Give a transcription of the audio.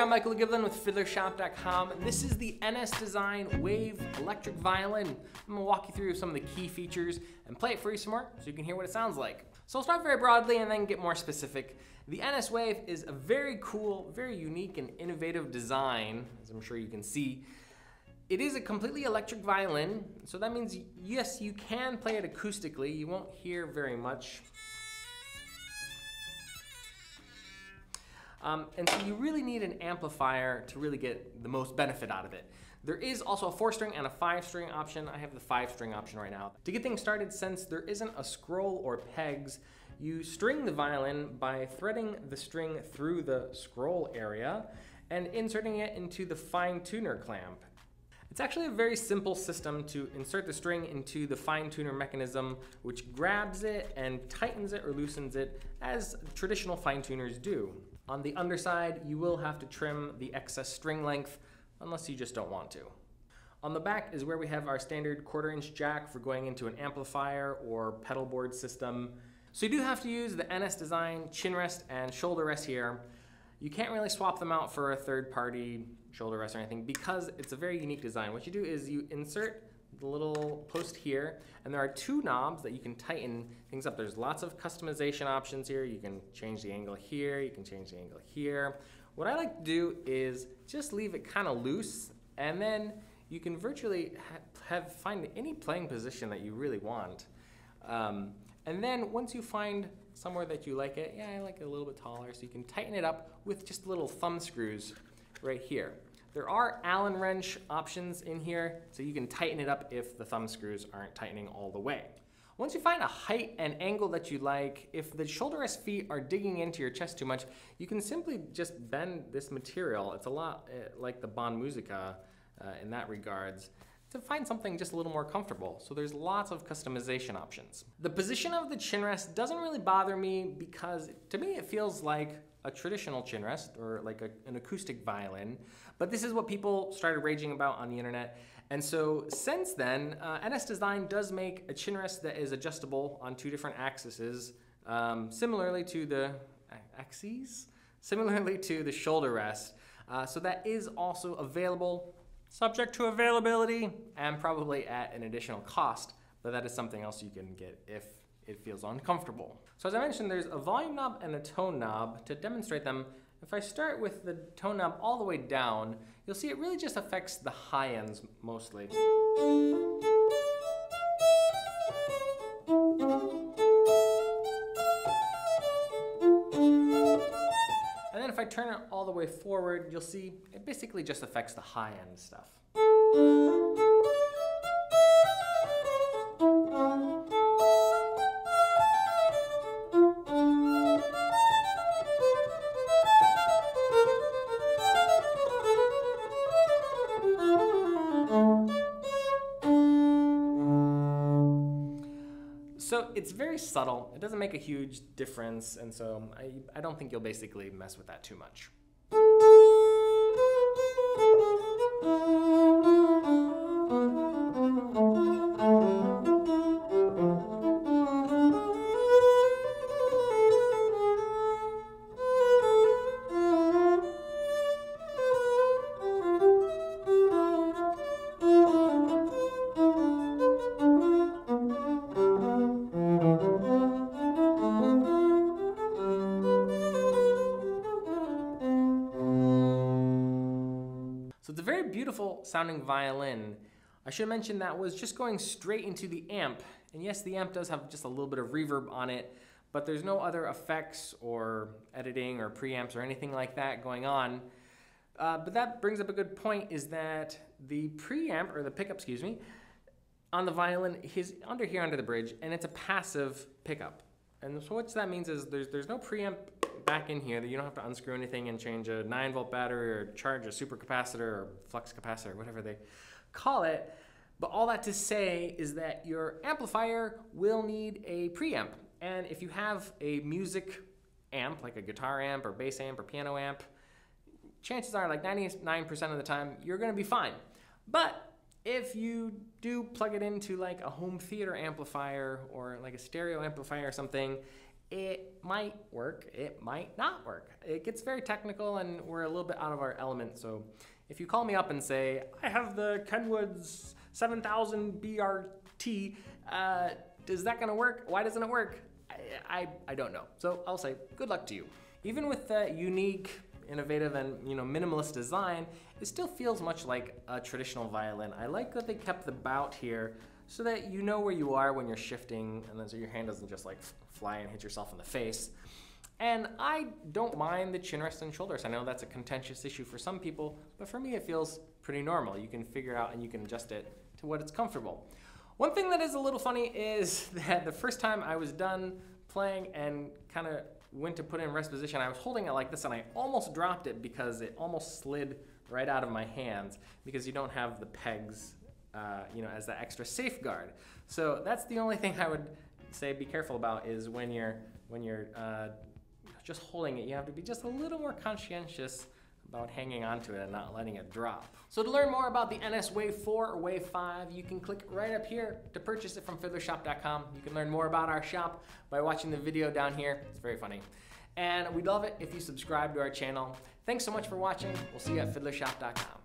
I'm Michael Giblin with FiddlerShop.com. This is the NS Design WAV electric violin. I'm going to walk you through some of the key features and play it for you some more so you can hear what it sounds like. So I'll start very broadly and then get more specific. The NS WAV is a very cool, very unique and innovative design, as I'm sure you can see. It is a completely electric violin, so that means, yes, you can play it acoustically. You won't hear very much. And so you really need an amplifier to really get the most benefit out of it. There is also a 4-string and a 5-string option. I have the 5-string option right now. To get things started, since there isn't a scroll or pegs, you string the violin by threading the string through the scroll area and inserting it into the fine tuner clamp. It's actually a very simple system to insert the string into the fine tuner mechanism, which grabs it and tightens it or loosens it as traditional fine tuners do. On the underside, you will have to trim the excess string length, unless you just don't want to. On the back is where we have our standard 1/4-inch jack for going into an amplifier or pedal board system. So you do have to use the NS Design chin rest and shoulder rest here. You can't really swap them out for a third-party shoulder rest or anything because it's a very unique design. What you do is you insert the little post here, and there are two knobs that you can tighten things up. There's lots of customization options here. You can change the angle here, you can change the angle here. What I like to do is just leave it kind of loose, and then you can virtually find any playing position that you really want. And then once you find somewhere that you like it, yeah, I like it a little bit taller, so you can tighten it up with just little thumb screws right here. There are Allen wrench options in here, so you can tighten it up if the thumb screws aren't tightening all the way. Once you find a height and angle that you like, if the shoulder rest feet are digging into your chest too much, you can simply just bend this material. It's a lot like the Bon Musica in that regards, to find something just a little more comfortable. So there's lots of customization options. The position of the chin rest doesn't really bother me because to me it feels like a traditional chin rest or like an acoustic violin, but this is what people started raging about on the internet. And so since then, NS Design does make a chin rest that is adjustable on two different axes, similarly to the shoulder rest. So that is also available, subject to availability and probably at an additional cost, but that is something else you can get if it feels uncomfortable. So as I mentioned, there's a volume knob and a tone knob. To demonstrate them, if I start with the tone knob all the way down, you'll see it really just affects the high ends mostly. And then if I turn it all the way forward, you'll see it basically just affects the high end stuff. So it's very subtle, it doesn't make a huge difference, and so I don't think you'll basically mess with that too much. So it's a very beautiful sounding violin. I should mention that was just going straight into the amp. And yes, the amp does have just a little bit of reverb on it, but there's no other effects or editing or preamps or anything like that going on. But that brings up a good point, is that the preamp, or the pickup, excuse me, on the violin is under here under the bridge, and it's a passive pickup. And so what that means is there's no preamp back in here, that you don't have to unscrew anything and change a 9-volt battery or charge a supercapacitor or flux capacitor, whatever they call it. But all that to say is that your amplifier will need a preamp. And if you have a music amp, like a guitar amp or bass amp or piano amp, chances are like 99% of the time, you're gonna be fine. But if you do plug it into like a home theater amplifier or like a stereo amplifier or something, it might work, it might not work. It gets very technical and we're a little bit out of our element. So if you call me up and say, I have the Kenwoods 7000 BRT, is that gonna work? Why doesn't it work? I don't know. So I'll say, good luck to you. Even with the unique, innovative, and minimalist design, it still feels much like a traditional violin. I like that they kept the bout here so that you know where you are when you're shifting, and then so your hand doesn't just like fly and hit yourself in the face. And I don't mind the chin rest and shoulders. I know that's a contentious issue for some people, but for me it feels pretty normal. You can figure out and you can adjust it to what it's comfortable. One thing that is a little funny is that the first time I was done playing and kind of went to put in rest position, I was holding it like this and I almost dropped it because it almost slid right out of my hands because you don't have the pegs as the extra safeguard. So that's the only thing I would say be careful about is when you're just holding it, you have to be just a little more conscientious about hanging onto it and not letting it drop. So to learn more about the NS WAV4 or WAV5, you can click right up here to purchase it from FiddlerShop.com. You can learn more about our shop by watching the video down here. It's very funny. And we'd love it if you subscribe to our channel. Thanks so much for watching. We'll see you at FiddlerShop.com.